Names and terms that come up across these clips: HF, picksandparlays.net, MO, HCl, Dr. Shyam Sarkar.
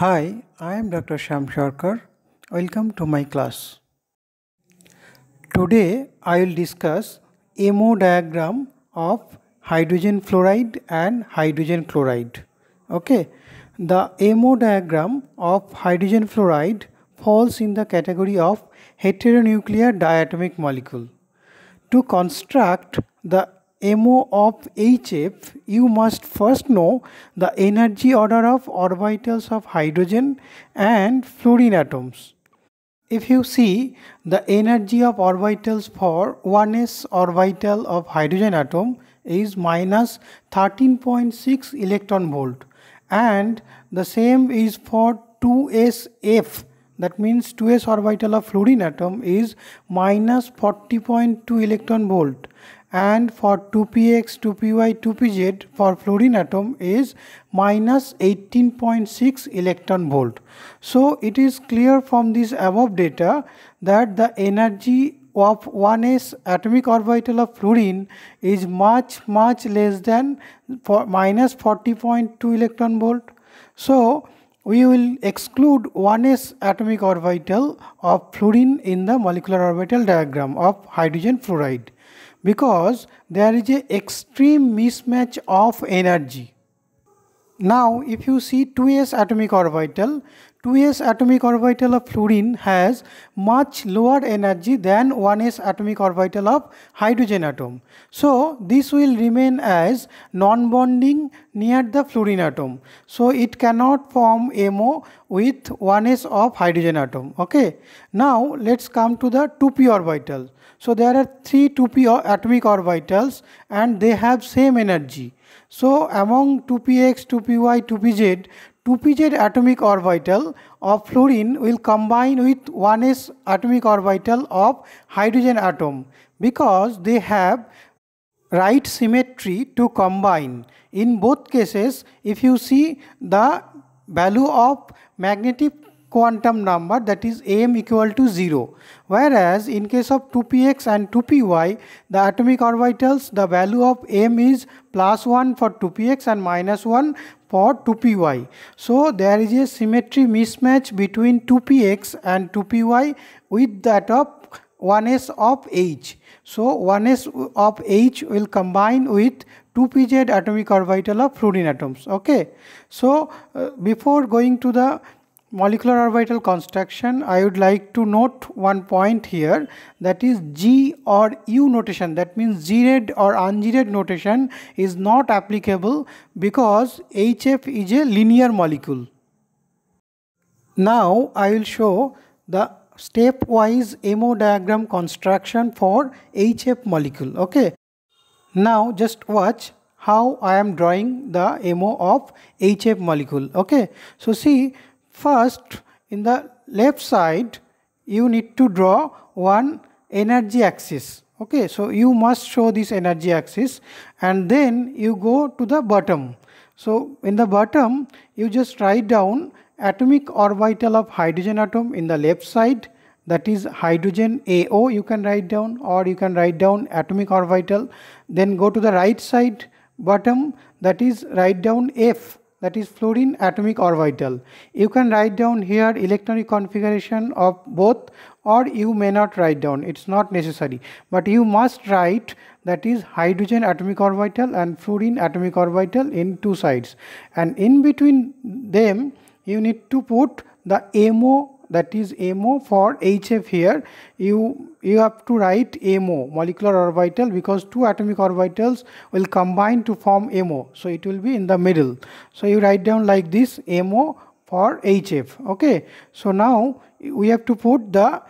Hi, I am Dr. Shyam Sarkar. Welcome to my class. Today I will discuss MO diagram of hydrogen fluoride and hydrogen chloride. Okay, the MO diagram of hydrogen fluoride falls in the category of heteronuclear diatomic molecule. To construct the MO of HF, you must first know the energy order of orbitals of hydrogen and fluorine atoms. If you see, the energy of orbitals for 1s orbital of hydrogen atom is minus 13.6 electron volt, and the same is for 2sf, that means 2s orbital of fluorine atom is minus 40.2 electron volt, and for 2px, 2py, 2pz for fluorine atom is minus 18.6 electron volt. So it is clear from this above data that the energy of 1s atomic orbital of fluorine is much less than for minus 40.2 electron volt. So we will exclude 1s atomic orbital of fluorine in the molecular orbital diagram of hydrogen fluoride, because there is an extreme mismatch of energy. Now if you see 2s atomic orbital of fluorine has much lower energy than 1s atomic orbital of hydrogen atom. So this will remain as non-bonding near the fluorine atom. So it cannot form MO with 1s of hydrogen atom. Okay. Now let's come to the 2p orbital. So there are three 2p atomic orbitals and they have same energy. So among 2px, 2py, 2pz, 2pz atomic orbital of fluorine will combine with 1s atomic orbital of hydrogen atom, because they have right symmetry to combine. In both cases, if you see, the value of magnetic quantum number, that is m, equal to 0, whereas in case of 2px and 2py, the atomic orbitals, the value of m is plus 1 for 2px and minus 1 for 2py. So there is a symmetry mismatch between 2px and 2py with that of 1s of h. So 1s of h will combine with 2pz atomic orbital of fluorine atoms. Okay. So before going to the molecular orbital construction, I would like to note one point here, that is G or U notation, that means zeroed or unzeroed notation is not applicable because HF is a linear molecule. Now I will show the stepwise MO diagram construction for HF molecule. Okay. Now just watch how I am drawing the MO of HF molecule. Okay. So see, first, in the left side, you need to draw one energy axis. Okay, so you must show this energy axis, and then you go to the bottom. So in the bottom, you just write down atomic orbital of hydrogen atom in the left side, that is hydrogen AO, you can write down, or you can write down atomic orbital. Then go to the right side bottom, that is write down F, that is fluorine atomic orbital. You can write down here electronic configuration of both, or you may not write down, it's not necessary, but you must write, that is hydrogen atomic orbital and fluorine atomic orbital in two sides, and in between them you need to put the MO, that is MO for HF. Here you have to write MO, molecular orbital, because two atomic orbitals will combine to form MO, so it will be in the middle. So you write down like this, MO for HF. Okay, so now we have to put the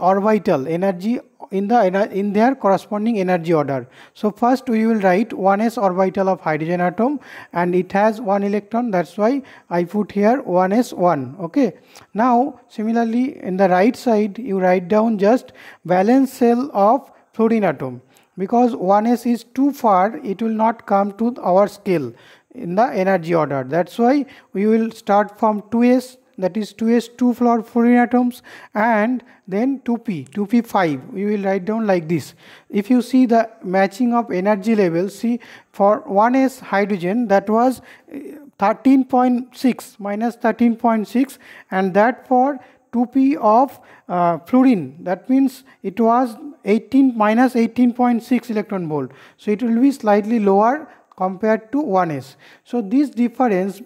orbital energy in their corresponding energy order. So first we will write 1s orbital of hydrogen atom, and it has one electron, that's why I put here 1s1. Okay. Now similarly in the right side you write down just valence shell of fluorine atom, because 1s is too far, it will not come to our scale in the energy order, that's why we will start from 2s, that is 2s2 for fluorine atoms, and then 2p5, we will write down like this. If you see the matching of energy levels, see, for 1s hydrogen, that was 13.6 minus 13.6, and that for 2p of fluorine, that means it was minus 18.6 electron volt. So it will be slightly lower compared to 1s. So this difference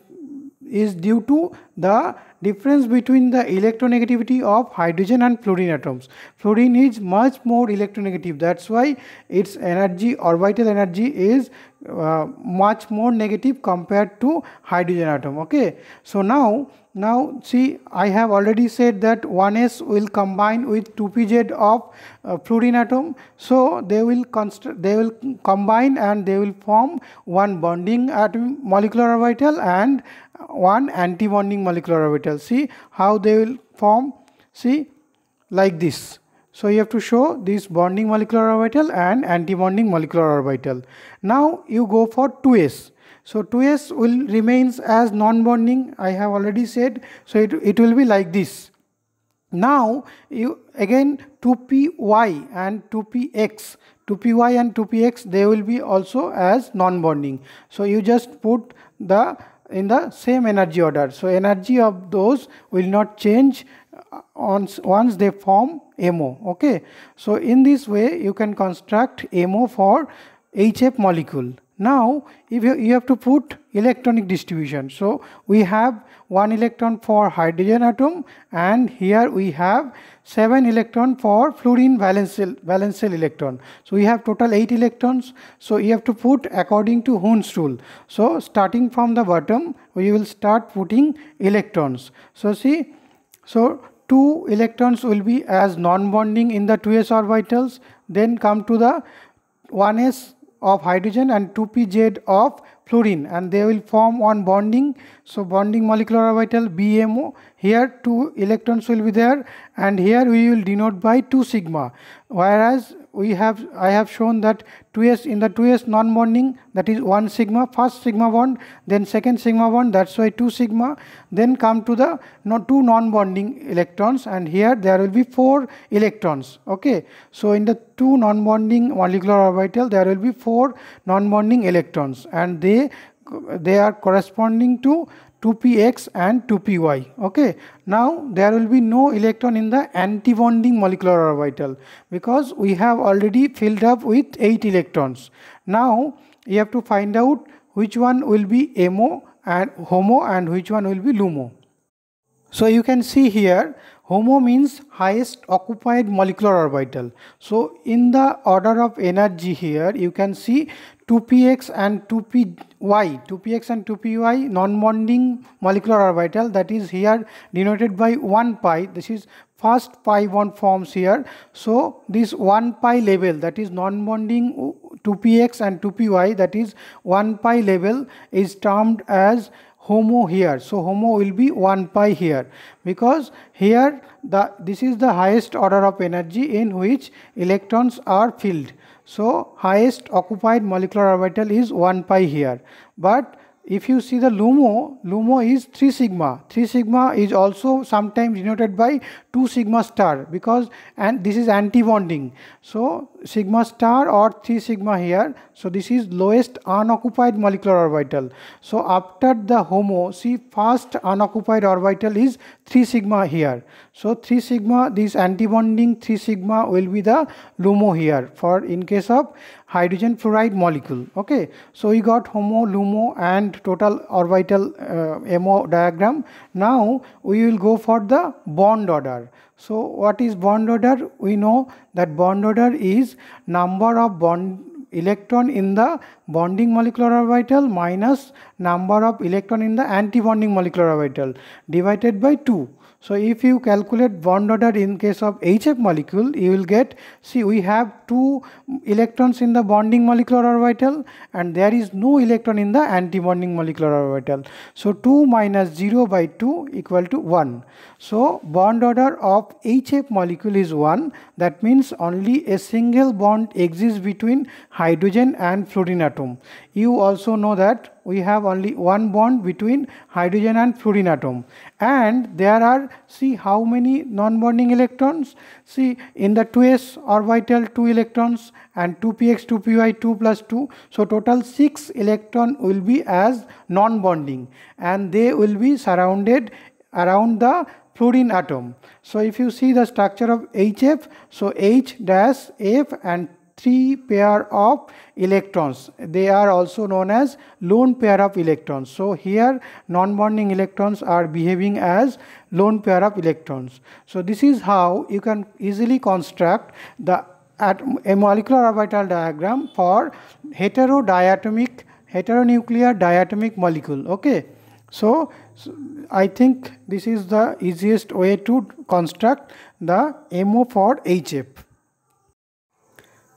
is due to the difference between the electronegativity of hydrogen and fluorine atoms. Fluorine is much more electronegative, that's why its energy, orbital energy, is much more negative compared to hydrogen atom. Okay, so now see, I have already said that 1s will combine with 2pz of fluorine atom, so they will combine and they will form one bonding atom molecular orbital and one anti-bonding molecular orbital. See how they will form, see, like this. So you have to show this bonding molecular orbital and anti-bonding molecular orbital. Now you go for 2s. So 2s will remains as non-bonding, I have already said, so it will be like this. Now you again 2py and 2px. 2py and 2px, they will be also as non-bonding. So you just put the in the same energy order, so energy of those will not change once they form MO. Okay, so in this way you can construct MO for HF molecule. Now if you have to put electronic distribution, so we have 1 electron for hydrogen atom, and here we have 7 electron for fluorine valence shell electron, so we have total 8 electrons. So you have to put according to Hund's rule, so starting from the bottom we will start putting electrons. So see, so 2 electrons will be as non-bonding in the 2s orbitals, then come to the 1s of hydrogen and 2pz of fluorine, and they will form one bonding, so bonding molecular orbital BMO. Here 2 electrons will be there, and here we will denote by 2 sigma, whereas I have shown that 2s in the 2s non-bonding, that is 1 sigma, first sigma bond, then second sigma bond, that's why 2 sigma. Then come to the 2 non-bonding electrons, and here there will be 4 electrons. Okay, so in the 2 non-bonding molecular orbital there will be 4 non-bonding electrons, and they are corresponding to 2px and 2py. Okay, now there will be no electron in the anti-bonding molecular orbital because we have already filled up with 8 electrons. Now you have to find out which one will be MO and HOMO and which one will be LUMO. So you can see here, HOMO means highest occupied molecular orbital. So in the order of energy here you can see 2px and 2py, 2px and 2py non-bonding molecular orbital, that is here denoted by 1 pi, this is first pi bond forms here. So this 1 pi level, that is non-bonding 2px and 2py, that is 1 pi level, is termed as HOMO here. So HOMO will be 1 pi here, because here this is the highest order of energy in which electrons are filled. So highest occupied molecular orbital is 1 pi here. But if you see the LUMO is 3 sigma. 3 sigma is also sometimes denoted by 2 sigma star, because and this is anti-bonding. So sigma star or 3 sigma here. So this is lowest unoccupied molecular orbital. So after the HOMO, see, first unoccupied orbital is 3 sigma here. So 3 sigma, this anti-bonding 3 sigma will be the LUMO here for in case of hydrogen fluoride molecule. Okay, so we got HOMO, LUMO and total orbital MO diagram. Now we will go for the bond order. So what is bond order? We know that bond order is number of electron in the bonding molecular orbital minus number of electron in the anti-bonding molecular orbital divided by 2. So if you calculate bond order in case of HF molecule, you will get, see, we have 2 electrons in the bonding molecular orbital and there is no electron in the anti-bonding molecular orbital. So 2 minus 0 by 2 equal to 1. So bond order of HF molecule is 1. That means only a single bond exists between hydrogen and fluorine atom. atom. You also know that we have only one bond between hydrogen and fluorine atom, and there are, see how many non-bonding electrons? See, in the 2s orbital 2 electrons, and 2px, 2py, 2 plus 2. So total 6 electron will be as non-bonding, and they will be surrounded around the fluorine atom. So if you see the structure of HF, so H dash F and 3 pair of electrons, they are also known as lone pair of electrons. So here non-bonding electrons are behaving as lone pair of electrons. So this is how you can easily construct the a molecular orbital diagram for heterodiatomic, heteronuclear diatomic molecule. Okay, so I think this is the easiest way to construct the MO for HF.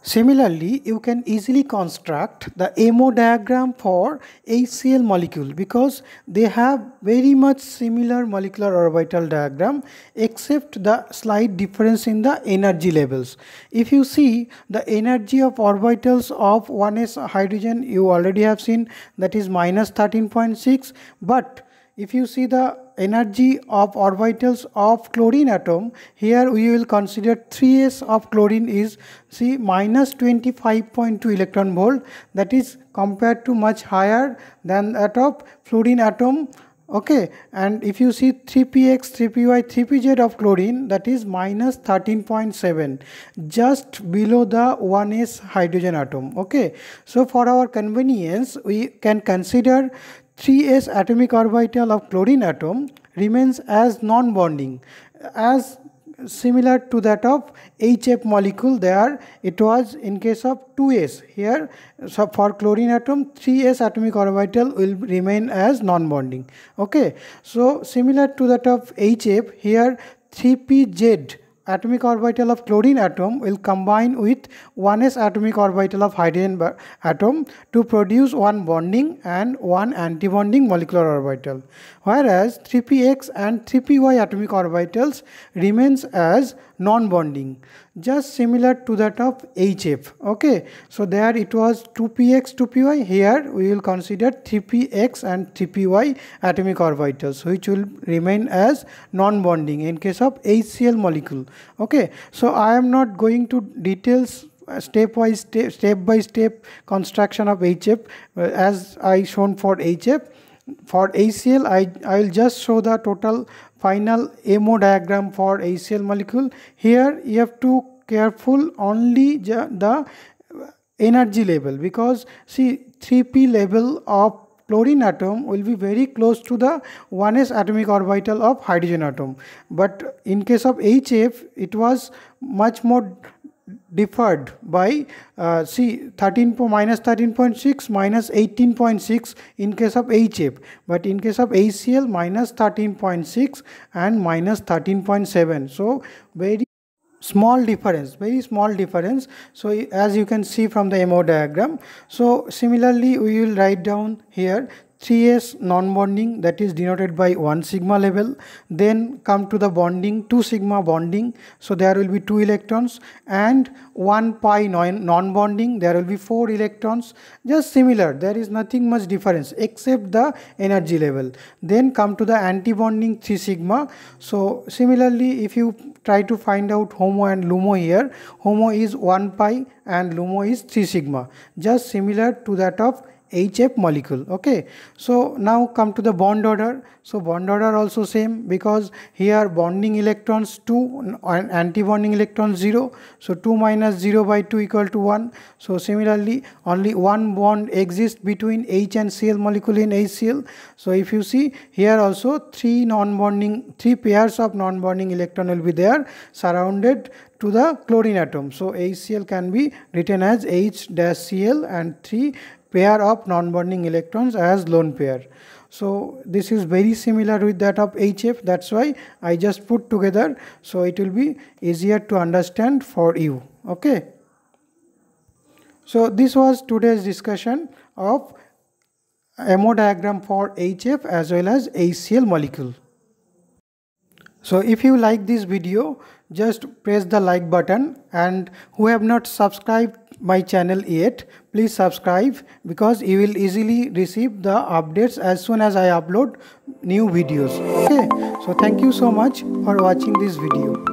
Similarly, you can easily construct the MO diagram for HCl molecule, because they have very much similar molecular orbital diagram, except the slight difference in the energy levels. If you see the energy of orbitals of 1s hydrogen, you already have seen, that is -13.6, but if you see the energy of orbitals of chlorine atom, here we will consider 3s of chlorine is, see, -25.2 electron volt, that is compared to much higher than that of fluorine atom. Okay, and if you see 3px, 3py, 3pz of chlorine, that is -13.7, just below the 1s hydrogen atom. Okay, so for our convenience, we can consider 3s atomic orbital of chlorine atom remains as non-bonding, as similar to that of HF molecule. There it was in case of 2s. Here, so for chlorine atom, 3s atomic orbital will remain as non-bonding. Okay, so similar to that of HF, here 3pz atomic orbital of chlorine atom will combine with 1s atomic orbital of hydrogen atom to produce one bonding and one antibonding molecular orbital, whereas 3px and 3py atomic orbitals remains as non-bonding, just similar to that of HF. Okay, so there it was 2px, 2py. Here we will consider 3px and 3py atomic orbitals, which will remain as non-bonding in case of HCl molecule. Okay, so I am not going to details step by step construction of HF as I shown for HF. For HCl, I will just show the total final MO diagram for HCl molecule. Here you have to careful only the energy level, because see 3p level of chlorine atom will be very close to the 1s atomic orbital of hydrogen atom, but in case of HF it was much more differed by -13.6, -18.6 in case of HF, but in case of HCl -13.6 and -13.7. So very small difference, very small difference. So as you can see from the MO diagram. So similarly we will write down here 3s non-bonding, that is denoted by 1 sigma level, then come to the bonding 2 sigma bonding, so there will be 2 electrons, and 1 pi non-bonding, there will be 4 electrons, just similar, there is nothing much difference except the energy level. Then come to the anti-bonding 3 sigma, so similarly if you try to find out HOMO and LUMO here, HOMO is 1 pi and LUMO is 3 sigma, just similar to that of HF molecule. Okay, so now come to the bond order. So bond order also same, because here bonding electrons 2 and anti-bonding electrons 0, so 2 - 0/2 = 1. So similarly only one bond exists between H and Cl molecule in HCl. So if you see here also three pairs of non-bonding electron will be there surrounded to the chlorine atom. So HCl can be written as H-Cl and 3 pair of non-bonding electrons as lone pair. So this is very similar with that of HF, that's why I just put together, so it will be easier to understand for you. Okay, so this was today's discussion of MO diagram for HF as well as HCl molecule. So if you like this video, just press the like button, and who have not subscribed my channel yet, please subscribe because you will easily receive the updates as soon as I upload new videos. Okay, so thank you so much for watching this video.